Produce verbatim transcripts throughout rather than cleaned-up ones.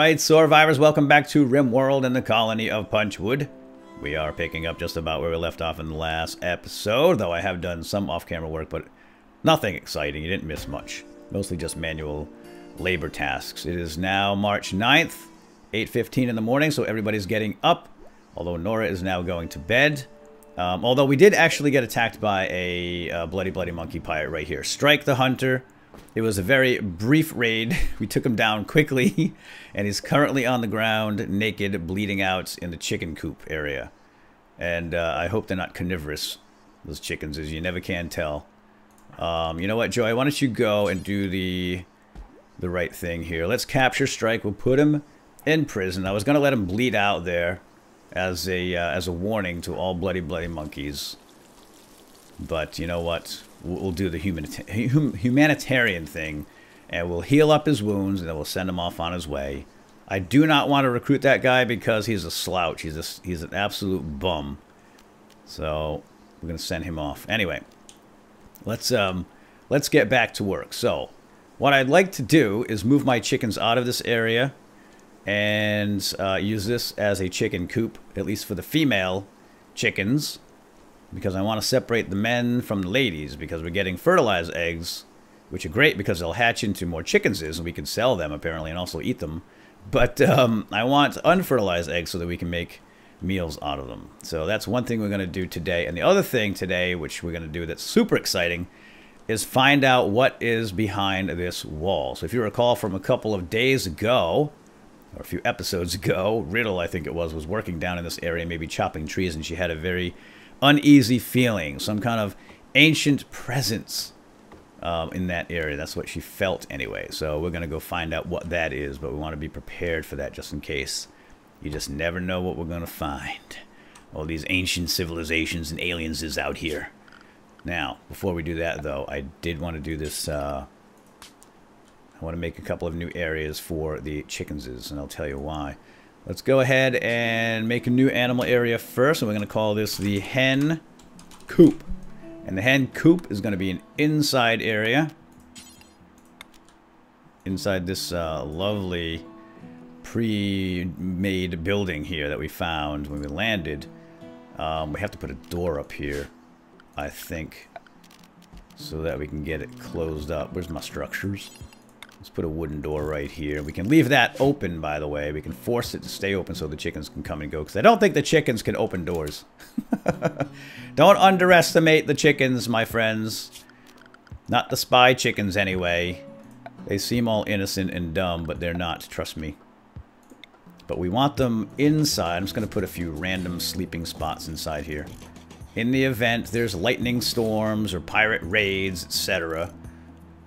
Alright, survivors, welcome back to RimWorld and the colony of Punchwood. We are picking up just about where we left off in the last episode, though I have done some off-camera work, but nothing exciting. You didn't miss much. Mostly just manual labor tasks. It is now March ninth, eight fifteen in the morning, so everybody's getting up, although Nora is now going to bed. Um, although we did actually get attacked by a uh, bloody, bloody monkey pirate right here. Strike the Hunter. It was a very brief raid. We took him down quickly, and he's currently on the ground, naked, bleeding out in the chicken coop area. And uh, I hope they're not carnivorous, those chickens, as you never can tell. Um, you know what, Joey? Why don't you go and do the the right thing here? Let's capture Strike. We'll put him in prison. I was going to let him bleed out there as a, uh, as a warning to all bloody, bloody monkeys. But you know what? We'll do the humanita- humanitarian thing, and we'll heal up his wounds, and then we'll send him off on his way. I do not want to recruit that guy because he's a slouch. He's a, he's an absolute bum. So we're gonna send him off anyway. Let's um let's get back to work. So what I'd like to do is move my chickens out of this area and uh, use this as a chicken coop, at least for the female chickens. Because I want to separate the men from the ladies, because we're getting fertilized eggs, which are great because they'll hatch into more chickens, and we can sell them, apparently, and also eat them. But um, I want unfertilized eggs so that we can make meals out of them. So that's one thing we're going to do today. And the other thing today, which we're going to do that's super exciting, is find out what is behind this wall. So if you recall from a couple of days ago, or a few episodes ago, Riddle, I think it was, was working down in this area, maybe chopping trees, and she had a very uneasy feeling, some kind of ancient presence um, in that area. That's what she felt anyway. So we're going to go find out what that is, but we want to be prepared for that just in case. You just never know what we're going to find. All these ancient civilizations and aliens is out here. Now, before we do that, though, I did want to do this. Uh, I want to make a couple of new areas for the chickenses, and I'll tell you why. Let's go ahead and make a new animal area first, and we're going to call this the hen coop. And the hen coop is going to be an inside area, inside this uh, lovely pre-made building here that we found when we landed. Um, we have to put a door up here, I think, so that we can get it closed up. Where's my structures? Let's put a wooden door right here. We can leave that open, by the way. We can force it to stay open so the chickens can come and go. Because I don't think the chickens can open doors. Don't underestimate the chickens, my friends. Not the spy chickens, anyway. They seem all innocent and dumb, but they're not. Trust me. But we want them inside. I'm just going to put a few random sleeping spots inside here. In the event there's lightning storms or pirate raids, et cetera.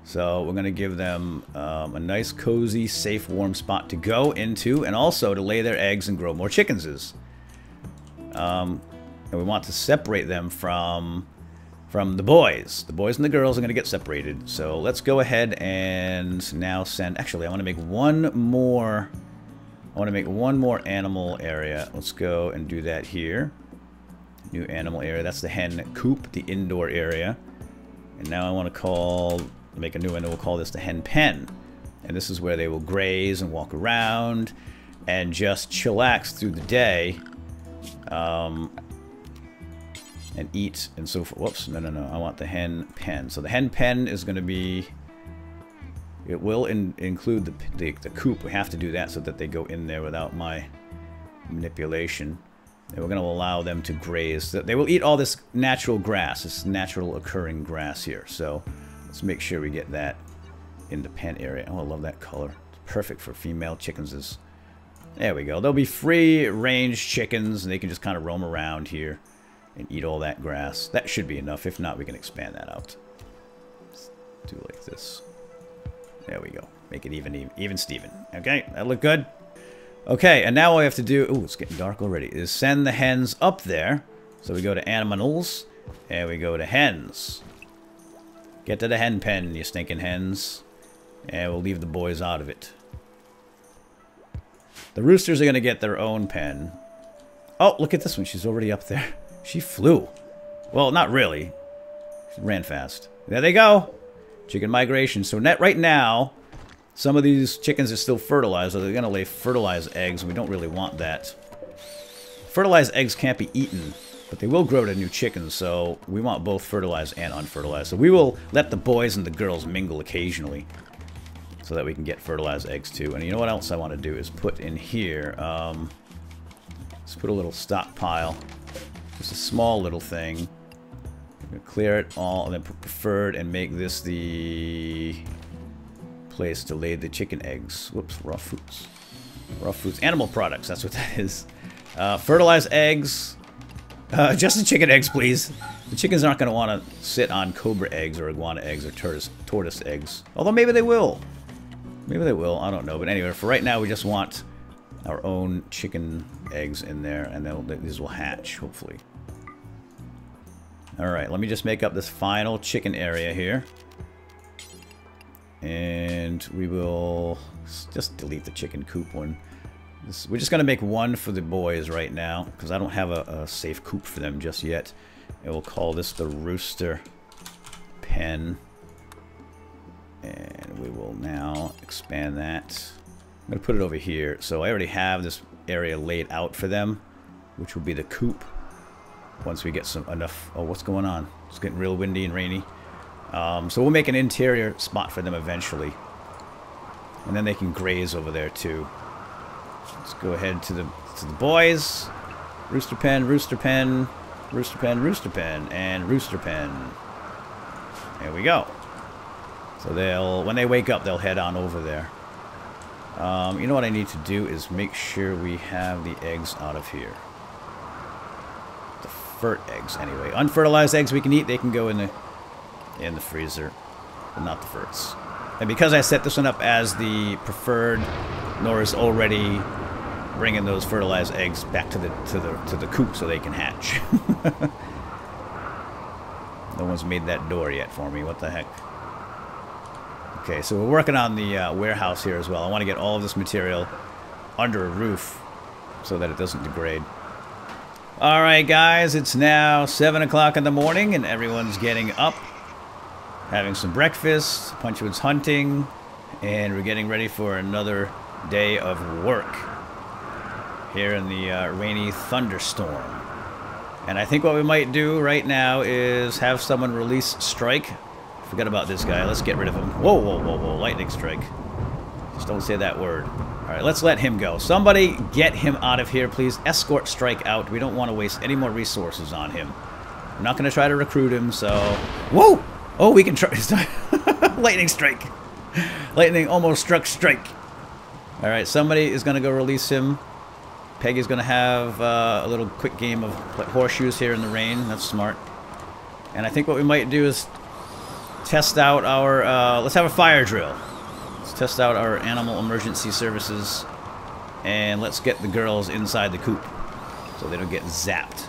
So we're going to give them um, a nice, cozy, safe, warm spot to go into, and also to lay their eggs and grow more chickenses. Um, and we want to separate them from, from the boys. The boys and the girls are going to get separated. So let's go ahead and now send... Actually, I want to make one more... I want to make one more animal area. Let's go and do that here. New animal area. That's the hen coop, the indoor area. And now I want to call... make a new one, and we'll call this the hen pen. And this is where they will graze and walk around and just chillax through the day, um, and eat and so forth. Whoops, no, no, no, I want the hen pen. So the hen pen is going to be, it will in, include the, the, the coop. We have to do that so that they go in there without my manipulation. And we're going to allow them to graze. They will eat all this natural grass, this natural occurring grass here. So let's make sure we get that in the pen area. Oh, I love that color. It's perfect for female chickens. There we go. They'll be free-range chickens, and they can just kind of roam around here and eat all that grass. That should be enough. If not, we can expand that out. Let's do like this. There we go. Make it even, even, even Steven. Okay, that looked good. Okay, and now all we have to do... Ooh, it's getting dark already. Is send the hens up there. So we go to animals, and we go to hens. Get to the hen pen, you stinking hens. And we'll leave the boys out of it. The roosters are going to get their own pen. Oh, look at this one. She's already up there. She flew. Well, not really. She ran fast. There they go. Chicken migration. So net right now, Some of these chickens are still fertilized, so they're going to lay fertilized eggs. We don't really want that. Fertilized eggs can't be eaten, but they will grow to new chickens, so we want both fertilized and unfertilized. So we will let the boys and the girls mingle occasionally so that we can get fertilized eggs too. And you know what else I want to do is put in here, um, let's put a little stockpile. Just a small little thing. I'm gonna clear it all and then put preferred and make this the place to lay the chicken eggs. Whoops, raw fruits. Raw fruits. Animal products, that's what that is. Uh, fertilized eggs. Uh, just the chicken eggs, please. The chickens aren't going to want to sit on cobra eggs or iguana eggs or tortoise, tortoise eggs. Although maybe they will. Maybe they will. I don't know. But anyway, for right now, we just want our own chicken eggs in there, and then these will hatch, hopefully. Alright, let me just make up this final chicken area here. And we will just delete the chicken coop one. This, we're just going to make one for the boys right now, because I don't have a, a safe coop for them just yet. And we'll call this the rooster pen. And we will now expand that. I'm going to put it over here. So I already have this area laid out for them, which will be the coop. Once we get some enough... Oh, what's going on? It's getting real windy and rainy. Um, so we'll make an interior spot for them eventually. And then they can graze over there too. Let's go ahead to the, to the boys. Rooster pen, rooster pen, rooster pen, rooster pen, and rooster pen. There we go. So they'll... When they wake up, they'll head on over there. Um, you know what I need to do is make sure we have the eggs out of here. The fert eggs, anyway. Unfertilized eggs we can eat. They can go in the in the freezer, but not the ferts. And because I set this one up as the preferred, Nora's already bringing those fertilized eggs back to the to the to the coop so they can hatch. No one's made that door yet for me. What the heck? Okay, so we're working on the uh, warehouse here as well. I want to get all of this material under a roof so that it doesn't degrade. All right, guys, it's now seven o'clock in the morning, and everyone's getting up, having some breakfast, Punchwood's hunting, and we're getting ready for another day of work here in the uh, rainy thunderstorm. And I think what we might do right now is have someone release Strike. Forget about this guy. Let's get rid of him. Whoa, whoa, whoa, whoa. Lightning strike. Just don't say that word. All right, let's let him go. Somebody get him out of here, please. Escort Strike out. We don't want to waste any more resources on him. I'm not going to try to recruit him, so... Whoa! Oh, we can try... Lightning strike. Lightning almost struck Strike. All right, somebody is going to go release him. Peggy's going to have uh, a little quick game of horseshoes here in the rain. That's smart. And I think what we might do is... test out our, uh, let's have a fire drill. Let's test out our animal emergency services. And let's get the girls inside the coop so they don't get zapped.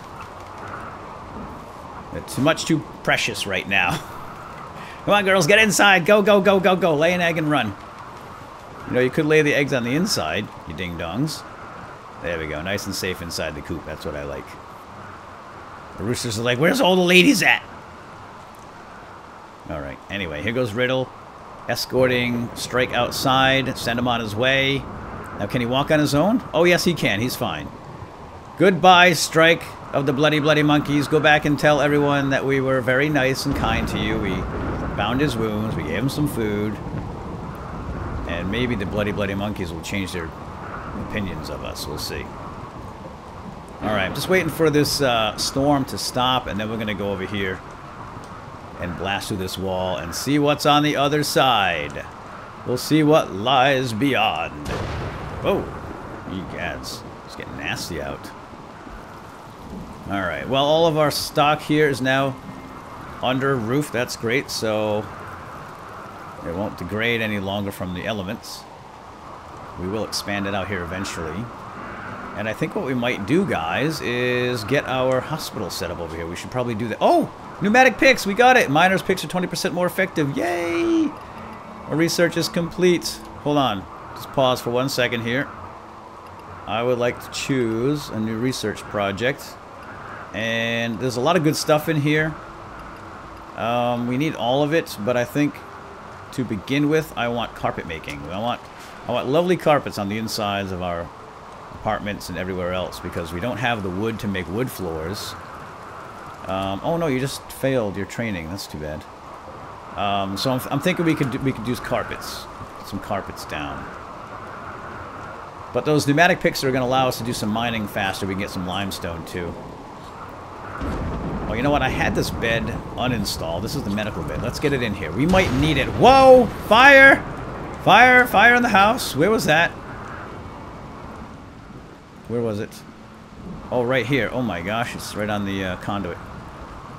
They're too much too precious right now. Come on, girls, get inside. Go, go, go, go, go. Lay an egg and run. You know, you could lay the eggs on the inside, you ding-dongs. There we go. Nice and safe inside the coop. That's what I like. The roosters are like, where's all the ladies at? Alright, anyway, here goes Riddle, escorting Strike outside, send him on his way. Now, can he walk on his own? Oh, yes, he can. He's fine. Goodbye, Strike of the bloody, bloody monkeys. Go back and tell everyone that we were very nice and kind to you. We bound his wounds. We gave him some food. And maybe the bloody, bloody monkeys will change their opinions of us. We'll see. Alright, I'm just waiting for this uh, storm to stop, and then we're going to go over here and blast through this wall and see what's on the other side. We'll see what lies beyond. Oh, egads, it's getting nasty out. All right, well, all of our stock here is now under a roof. That's great, so it won't degrade any longer from the elements. We will expand it out here eventually. And I think what we might do, guys, is get our hospital set up over here. We should probably do that. Oh! Pneumatic picks! We got it! Miners' picks are twenty percent more effective. Yay! Our research is complete. Hold on. Just pause for one second here. I would like to choose a new research project. And there's a lot of good stuff in here. Um, we need all of it, but I think to begin with, I want carpet making. I want, I want lovely carpets on the insides of our apartments and everywhere else, because we don't have the wood to make wood floors. Um, oh no, you just failed your training. That's too bad. Um, so I'm, I'm thinking we could do, we could use carpets, put some carpets down. But those pneumatic picks are going to allow us to do some mining faster. We can get some limestone, too. Oh, you know what? I had this bed uninstalled. This is the medical bed. Let's get it in here. We might need it. Whoa! Fire! Fire! Fire in the house! Where was that? Where was it? Oh, right here. Oh, my gosh. It's right on the uh, conduit.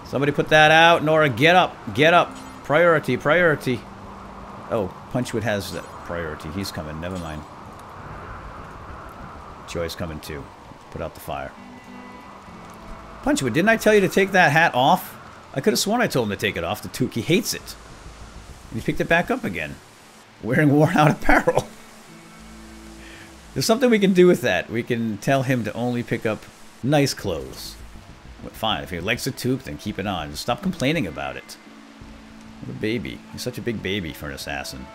Somebody put that out. Nora, get up. Get up. Priority. Priority. Oh, Punchwood has the priority. He's coming. Never mind. Joy's coming too. Put out the fire. Punchwood, didn't I tell you to take that hat off? I could have sworn I told him to take it off. The Tukey hates it. And he picked it back up again. Wearing worn out apparel. There's something we can do with that. We can tell him to only pick up nice clothes. But fine, if he likes the toque, then keep it on. Just stop complaining about it. What a baby. He's such a big baby for an assassin.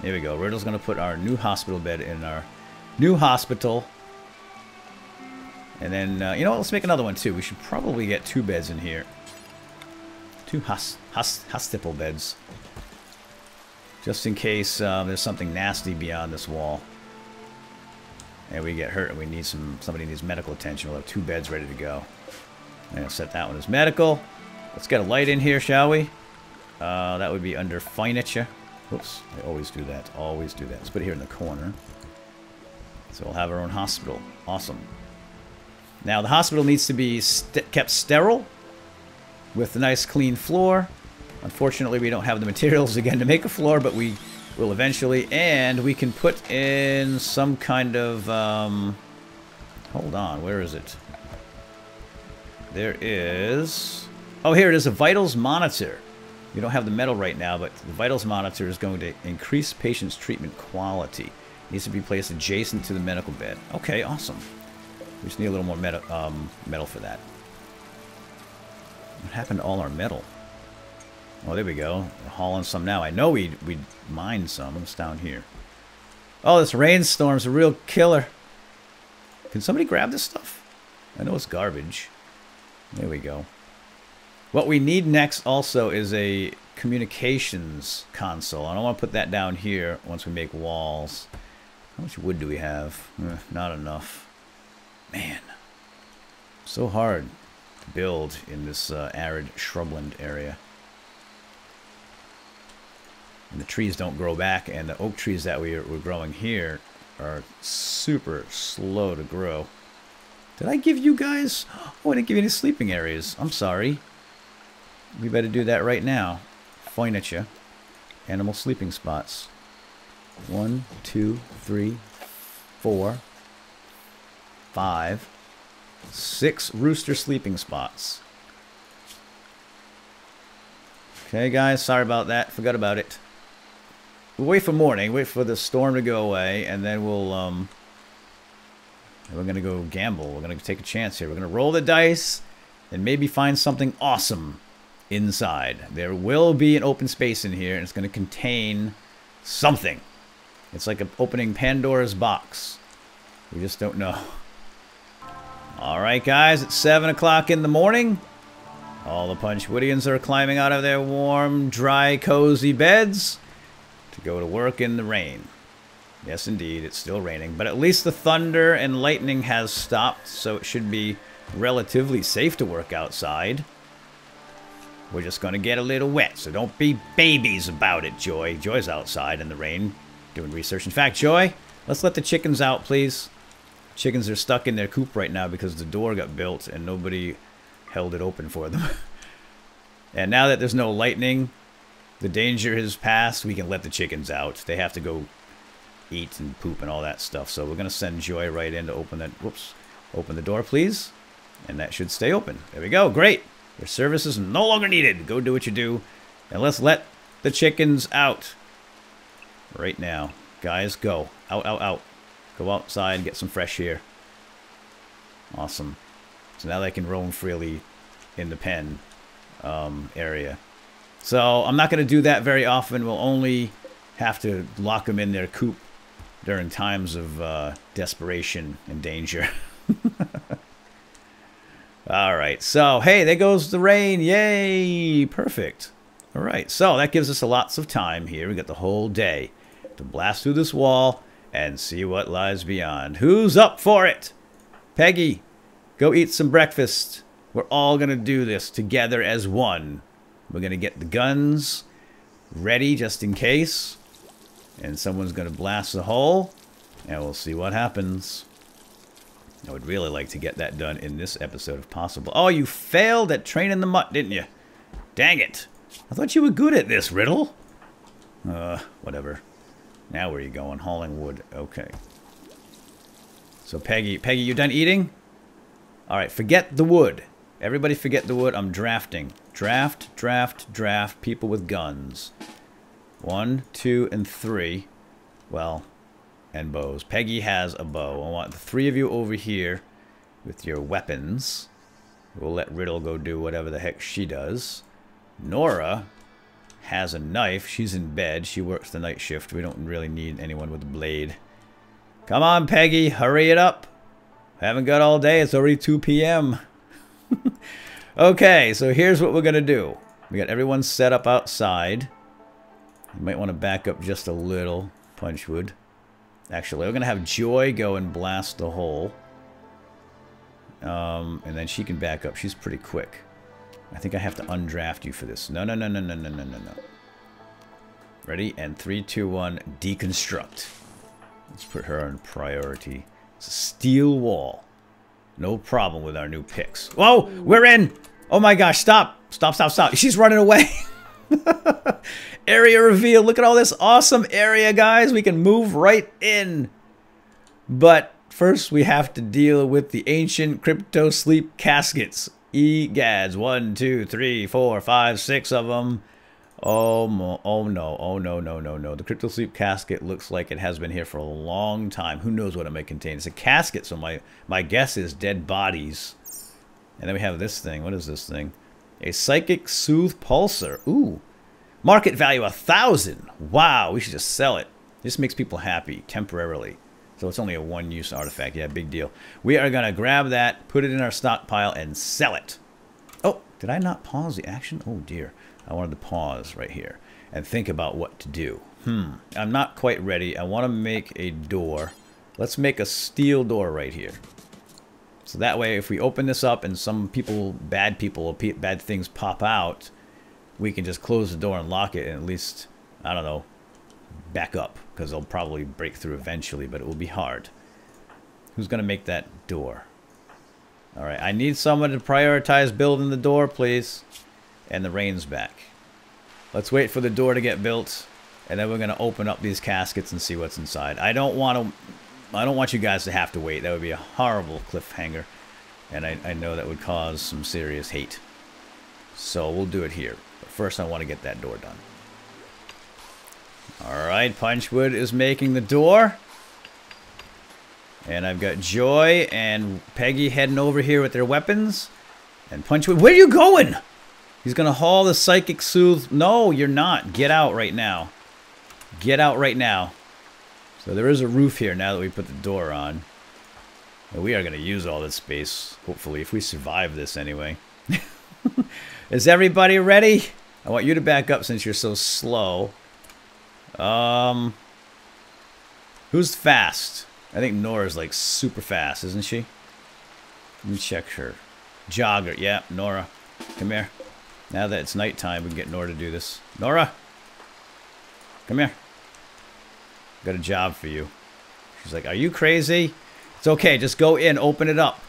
There we go. Riddle's going to put our new hospital bed in our new hospital. And then, uh, you know what, let's make another one, too. We should probably get two beds in here. Two hos hos hospital beds. Just in case uh, there's something nasty beyond this wall. And we get hurt and we need some, somebody needs medical attention. We'll have two beds ready to go. And I'll set that one as medical. Let's get a light in here, shall we? Uh, that would be under furniture. Whoops, I always do that. Always do that. Let's put it here in the corner. So we'll have our own hospital. Awesome. Now, the hospital needs to be st- kept sterile with a nice, clean floor. Unfortunately, we don't have the materials, again, to make a floor, but we will eventually. And we can put in some kind of... Um, hold on, where is it? There is... Oh, here it is, a vitals monitor. We don't have the metal right now, but the vitals monitor is going to increase patients' treatment quality. It needs to be placed adjacent to the medical bed. Okay, awesome. We just need a little more metal, um, metal for that. What happened to all our metal? Oh, there we go. We're hauling some now. I know we'd, we'd mine some. It's down here. Oh, this rainstorm's a real killer. Can somebody grab this stuff? I know it's garbage. There we go. What we need next also is a communications console. I don't want to put that down here once we make walls. How much wood do we have? Eh, not enough. Man, so hard to build in this uh, arid shrubland area. And the trees don't grow back, and the oak trees that we are, we're growing here are super slow to grow. Did I give you guys... Oh, I didn't give you any sleeping areas. I'm sorry. We better do that right now. Furniture. Animal sleeping spots. One, two, three, four... Five, six rooster sleeping spots. Okay, guys, sorry about that. Forgot about it. We'll wait for morning. Wait for the storm to go away, and then we'll um. We're gonna go gamble. We're gonna take a chance here. We're gonna roll the dice, and maybe find something awesome inside. There will be an open space in here, and it's gonna contain something. It's like opening Pandora's box. We just don't know. Alright guys, it's seven o'clock in the morning. All the Punchwoodians are climbing out of their warm, dry, cozy beds to go to work in the rain. Yes indeed, it's still raining, but at least the thunder and lightning has stopped, so it should be relatively safe to work outside. We're just going to get a little wet, so don't be babies about it, Joy. Joy's outside in the rain doing research. In fact, Joy, let's let the chickens out, please. Chickens are stuck in their coop right now because the door got built and nobody held it open for them. And now that there's no lightning, the danger has passed. We can let the chickens out. They have to go eat and poop and all that stuff. So we're going to send Joy right in to open that. Whoops. Open the door, please. And that should stay open. There we go. Great. Your service is no longer needed. Go do what you do. And let's let the chickens out. Right now. Guys, go. Out, out, out. Go outside and get some fresh air. Awesome. So now they can roam freely in the pen um, area. So I'm not going to do that very often. We'll only have to lock them in their coop during times of uh, desperation and danger. All right. So, hey, there goes the rain. Yay. Perfect. All right. So that gives us lots of time here. We got the whole day to blast through this wall and see what lies beyond. Who's up for it? Peggy, go eat some breakfast. We're all going to do this together as one. We're going to get the guns ready just in case. And someone's going to blast the hole. And we'll see what happens. I would really like to get that done in this episode if possible. Oh, you failed at training the mutt, didn't you? Dang it. I thought you were good at this, Riddle. Uh, whatever. Now where are you going? Hauling wood. Okay. So, Peggy, Peggy, you done eating? All right, forget the wood. Everybody forget the wood. I'm drafting. Draft, draft, draft. People with guns. One, two, and three. Well... and bows. Peggy has a bow. I want the three of you over here with your weapons. We'll let Riddle go do whatever the heck she does. Nora has a knife. She's in bed. She works the night shift. We don't really need anyone with a blade. Come on, Peggy. Hurry it up. Haven't got all day. It's already two P M Okay, so here's what we're going to do. We got everyone set up outside. You might want to back up just a little, Punchwood. Actually, we're going to have Joy go and blast the hole. Um, and then she can back up. She's pretty quick. I think I have to undraft you for this. No, no, no, no, no, no, no, no, no. Ready? And three, two, one, deconstruct. Let's put her on priority. It's a steel wall. No problem with our new picks. Whoa! We're in! Oh my gosh, stop! Stop, stop, stop. She's running away! Area reveal. Look at all this awesome area, guys. We can move right in. But first, we have to deal with the ancient Crypto Sleep caskets. Egads. One, two, three, four, five, six of them. Oh, oh no. Oh, no, no, no, no. The Crypto Sleep casket looks like it has been here for a long time. Who knows what it may contain? It's a casket, so my, my guess is dead bodies. And then we have this thing. What is this thing? A Psychic Soothe Pulsar. Ooh. Market value a thousand. Wow, we should just sell it. This makes people happy temporarily. So it's only a one-use artifact. Yeah, big deal. We are going to grab that, put it in our stockpile, and sell it. Oh, did I not pause the action? Oh, dear. I wanted to pause right here and think about what to do. Hmm. I'm not quite ready. I want to make a door. Let's make a steel door right here. So that way, if we open this up and some people, bad people, bad things pop out, we can just close the door and lock it and at least, I don't know, back up. Because they'll probably break through eventually, but it will be hard. Who's going to make that door? All right, I need someone to prioritize building the door, please. And the rain's back. Let's wait for the door to get built. And then we're going to open up these caskets and see what's inside. I don't want to... I don't want you guys to have to wait. That would be a horrible cliffhanger. And I, I know that would cause some serious hate. So we'll do it here. But first I want to get that door done. Alright, Punchwood is making the door. And I've got Joy and Peggy heading over here with their weapons. And Punchwood, where are you going? He's going to haul the Psychic Soothe. No, you're not. Get out right now. Get out right now. So there is a roof here now that we put the door on. And we are going to use all this space, hopefully, if we survive this anyway. Is everybody ready? I want you to back up since you're so slow. Um, who's fast? I think Nora's like super fast, isn't she? Let me check her. Jogger, yeah, Nora. Come here. Now that it's nighttime, we can get Nora to do this. Nora! Come here. Got a job for you. She's like, are you crazy? It's okay, just go in, open it up,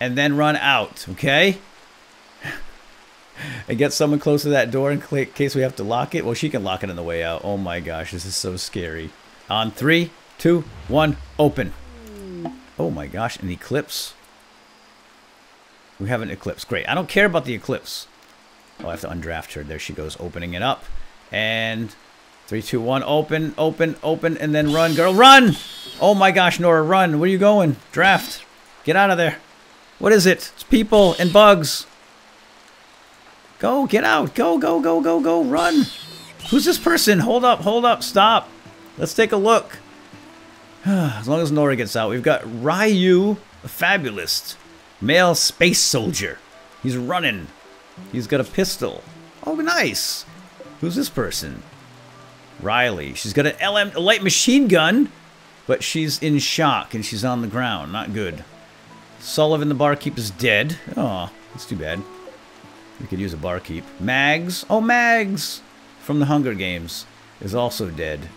and then run out, okay? And get someone close to that door in case we have to lock it. Well, she can lock it on the way out. Oh my gosh, this is so scary. On three, two, one, open. Oh my gosh, an eclipse. We have an eclipse. Great. I don't care about the eclipse. Oh, I have to undraft her. There she goes, opening it up. And... Three, two, one, open, open, open, and then run, girl, run! Oh my gosh, Nora, run! Where are you going? Draft! Get out of there! What is it? It's people and bugs. Go, get out. Go, go, go, go, go. Run. Who's this person? Hold up, hold up, stop. Let's take a look. As long as Nora gets out, we've got Ryu, a fabulist, male space soldier. He's running. He's got a pistol. Oh, nice. Who's this person? Riley. She's got an L M, a light machine gun, but she's in shock and she's on the ground. Not good. Sullivan, the barkeep, is dead. Oh, that's too bad. We could use a barkeep. Mags. Oh, Mags from the Hunger Games is also dead.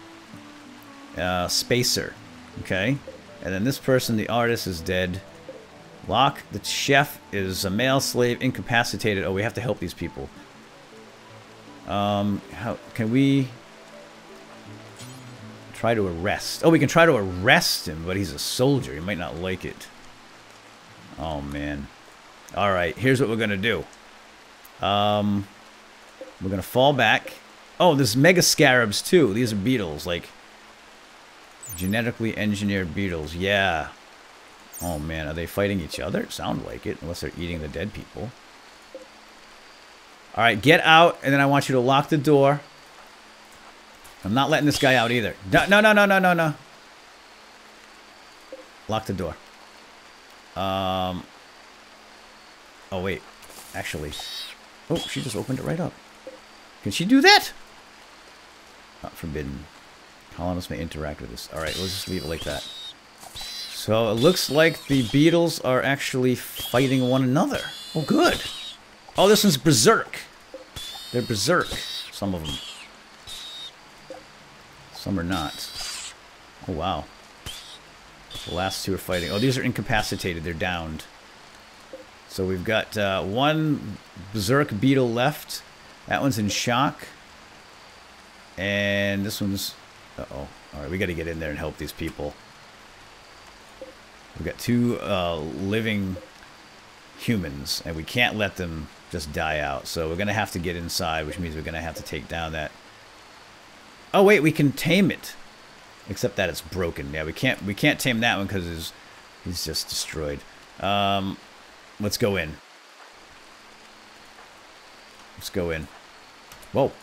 Uh, Spacer. Okay. And then this person, the artist, is dead. Locke, the chef, is a male slave, incapacitated. Oh, we have to help these people. Um, how can we try to arrest? Oh, we can try to arrest him, but he's a soldier. He might not like it. Oh, man. All right. Here's what we're going to do. Um, we're going to fall back. Oh, there's mega scarabs, too. These are beetles, like genetically engineered beetles. Yeah. Oh, man. Are they fighting each other? Sound like it, unless they're eating the dead people. All right, get out, and then I want you to lock the door. I'm not letting this guy out either. No, no, no, no, no, no, no. Lock the door. Um. Oh, wait. Actually. Oh, she just opened it right up. Can she do that? Not forbidden. Colonists may interact with this. All right, we'll just leave it like that. So it looks like the beetles are actually fighting one another. Oh, good. Oh, this one's berserk. They're berserk. Some of them. Some are not. Oh, wow. The last two are fighting. Oh, these are incapacitated. They're downed. So we've got uh, one berserk beetle left. That one's in shock. And this one's... Uh-oh. All right, we got to get in there and help these people. We've got two uh, living humans, and we can't let them just die out. So we're going to have to get inside, which means we're going to have to take down that... Oh, wait, we can tame it. Except that it's broken. Yeah, we can't we can't tame that one because he's, he's just destroyed. Um, let's go in. Let's go in. Whoa.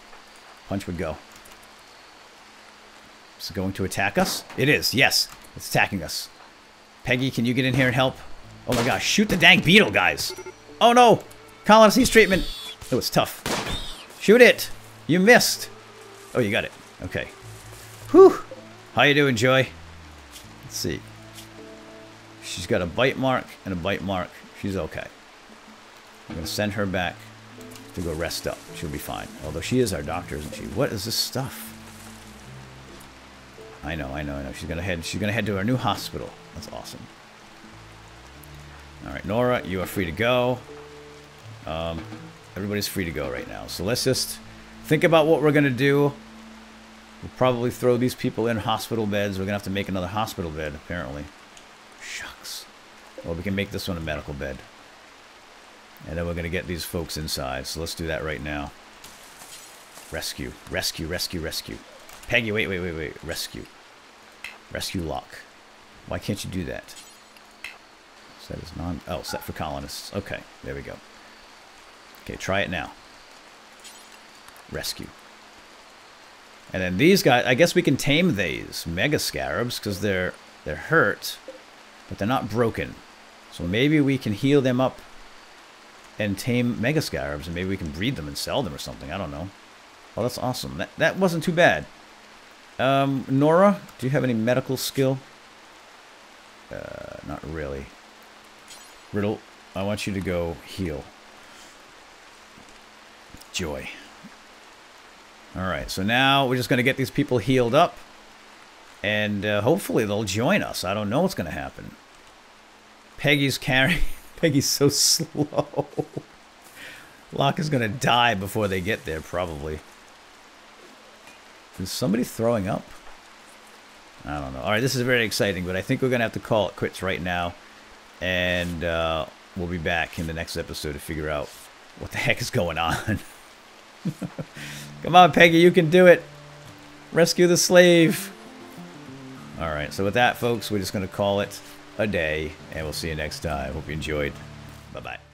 Punch would go. Is it going to attack us? It is, yes. It's attacking us. Peggy, can you get in here and help? Oh, my gosh. Shoot the dang beetle, guys. Oh, no. Colonies treatment. Oh, it's tough. Shoot it. You missed. Oh, you got it. Okay. Whew. How you doing, Joey? Let's see. She's got a bite mark and a bite mark. She's okay. I'm going to send her back to go rest up. She'll be fine. Although she is our doctor, isn't she? What is this stuff? I know, I know, I know. She's going to head, she's going to head to our new hospital. That's awesome. All right, Nora, you are free to go. Um, everybody's free to go right now. So let's just... think about what we're going to do. We'll probably throw these people in hospital beds. We're going to have to make another hospital bed, apparently. Shucks. Well, we can make this one a medical bed. And then we're going to get these folks inside. So let's do that right now. Rescue. Rescue, rescue, rescue. Peggy, wait, wait, wait, wait. Rescue. Rescue Locke. Why can't you do that? Set is non... Oh, set for colonists. Okay, there we go. Okay, try it now. Rescue. And then these guys, I guess we can tame these mega scarabs because they're they're hurt, but they're not broken. So maybe we can heal them up and tame mega scarabs, and maybe we can breed them and sell them or something. I don't know. Oh, that's awesome. That that wasn't too bad. Um, Nora, do you have any medical skill? Uh, not really. Riddle, I want you to go heal Joy. Alright, so now we're just going to get these people healed up. And uh, hopefully they'll join us. I don't know what's going to happen. Peggy's carrying... Peggy's so slow. Locke is going to die before they get there, probably. Is somebody throwing up? I don't know. Alright, this is very exciting, but I think we're going to have to call it quits right now. And uh, we'll be back in the next episode to figure out what the heck is going on. Come on, Peggy, you can do it. Rescue the slave. All right, so with that, folks, we're just going to call it a day, and we'll see you next time. Hope you enjoyed. Bye-bye.